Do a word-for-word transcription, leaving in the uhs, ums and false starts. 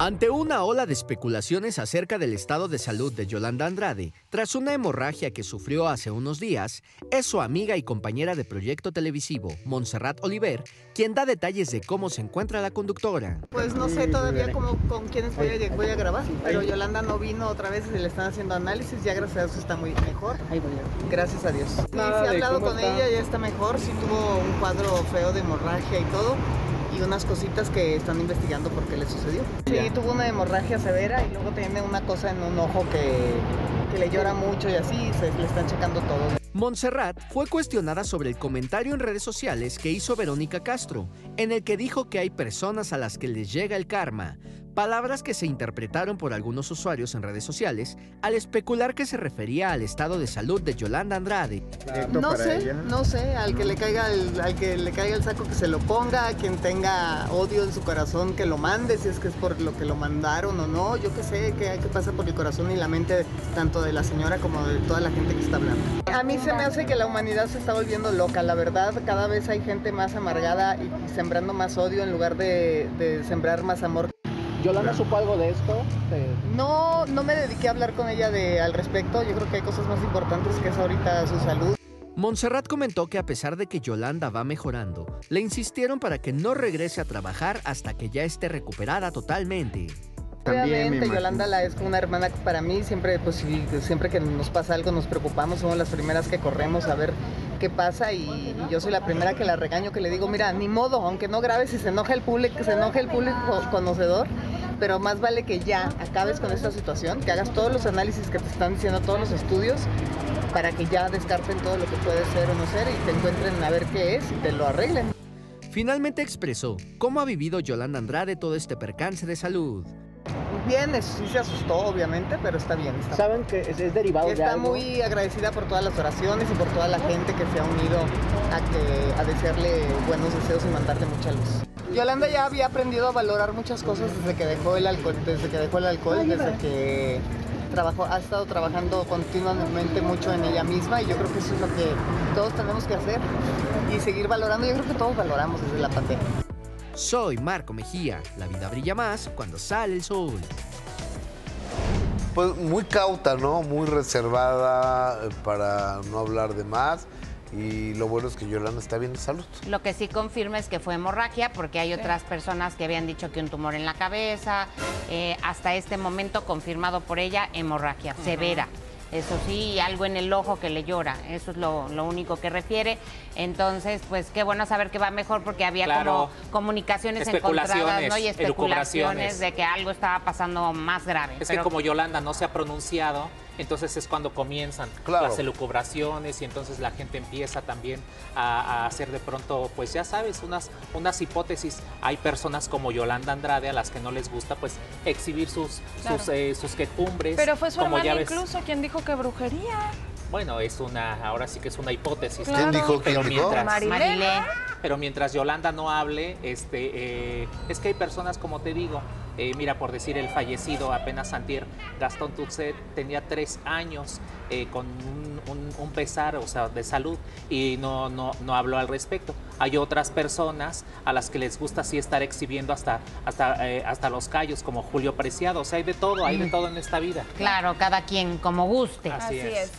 Ante una ola de especulaciones acerca del estado de salud de Yolanda Andrade, tras una hemorragia que sufrió hace unos días, es su amiga y compañera de proyecto televisivo, Montserrat Oliver, quien da detalles de cómo se encuentra la conductora. Pues no sé todavía cómo, con quiénes voy a, voy a grabar, pero Yolanda no vino otra vez, se le están haciendo análisis, ya gracias a Dios está muy mejor. Gracias a Dios. Sí, sí he hablado con ella, ya está mejor, sí tuvo un cuadro feo de hemorragia y todo. Y unas cositas que están investigando por qué le sucedió. Sí, tuvo una hemorragia severa y luego tiene una cosa en un ojo que, que le llora mucho y así se le están checando todo. Montserrat fue cuestionada sobre el comentario en redes sociales que hizo Verónica Castro, en el que dijo que hay personas a las que les llega el karma, palabras que se interpretaron por algunos usuarios en redes sociales al especular que se refería al estado de salud de Yolanda Andrade. No sé, no sé, al que le caiga el, al que le caiga el saco que se lo ponga, a quien tenga odio en su corazón que lo mande, si es que es por lo que lo mandaron o no, yo qué sé, que hay que pasar por el corazón y la mente tanto de la señora como de toda la gente que está hablando. A mí se me hace que la humanidad se está volviendo loca, la verdad, cada vez hay gente más amargada y sembrando más odio en lugar de, de sembrar más amor. ¿Yolanda supo algo de esto? No, no me dediqué a hablar con ella de, al respecto, yo creo que hay cosas más importantes que es ahorita su salud. Montserrat comentó que a pesar de que Yolanda va mejorando, le insistieron para que no regrese a trabajar hasta que ya esté recuperada totalmente. Obviamente, Yolanda la es como una hermana para mí, siempre, pues, siempre que nos pasa algo nos preocupamos, somos las primeras que corremos a ver qué pasa y, y yo soy la primera que la regaño, que le digo, mira, ni modo, aunque no grabes y se enoja el público, se enoja el público conocedor, pero más vale que ya acabes con esta situación, que hagas todos los análisis que te están diciendo, todos los estudios, para que ya descarten todo lo que puede ser o no ser y te encuentren a ver qué es y te lo arreglen. Finalmente expresó cómo ha vivido Yolanda Andrade todo este percance de salud. Bien, sí se asustó obviamente, pero está bien. Está Saben que es, es derivado está de algo. Está muy agradecida por todas las oraciones y por toda la gente que se ha unido a, que, a desearle buenos deseos y mandarle mucha luz. Yolanda ya había aprendido a valorar muchas cosas desde que dejó el alcohol, desde que dejó el alcohol, desde que trabajó, ha estado trabajando continuamente mucho en ella misma y yo creo que eso es lo que todos tenemos que hacer y seguir valorando. Yo creo que todos valoramos desde la pandemia. Soy Marco Mejía, la vida brilla más cuando sale el sol. Pues muy cauta, ¿no? Muy reservada para no hablar de más. Y lo bueno es que Yolanda está bien de salud. Lo que sí confirma es que fue hemorragia, porque hay otras personas que habían dicho que un tumor en la cabeza. Eh, hasta este momento, confirmado por ella, hemorragia uh-huh. severa. Eso sí, algo en el ojo que le llora, eso es lo, lo único que refiere. Entonces, pues qué bueno saber que va mejor porque había claro. como comunicaciones encontradas, ¿no? Y especulaciones de que algo estaba pasando más grave. Es pero... que como Yolanda no se ha pronunciado, entonces es cuando comienzan claro. las elucubraciones y entonces la gente empieza también a, a hacer de pronto, pues ya sabes, unas, unas hipótesis. Hay personas como Yolanda Andrade a las que no les gusta pues exhibir sus, claro. sus, eh, sus quejumbres. Pero fue su hermana ves... incluso quien dijo que brujería. Bueno, es una, ahora sí que es una hipótesis. Claro. ¿Quién dijo? Pero ¿quién mientras, dijo? Marilena. Marilena. Pero mientras Yolanda no hable, este, eh, es que hay personas, como te digo, eh, mira, por decir el fallecido apenas antier, Gastón Tuxet tenía tres años eh, con un, un, un pesar, o sea, de salud, y no, no, no habló al respecto. Hay otras personas a las que les gusta sí estar exhibiendo hasta, hasta, eh, hasta los callos, como Julio Preciado. O sea, hay de todo, hay de todo en esta vida. Claro, cada quien como guste. Así, Así es. es.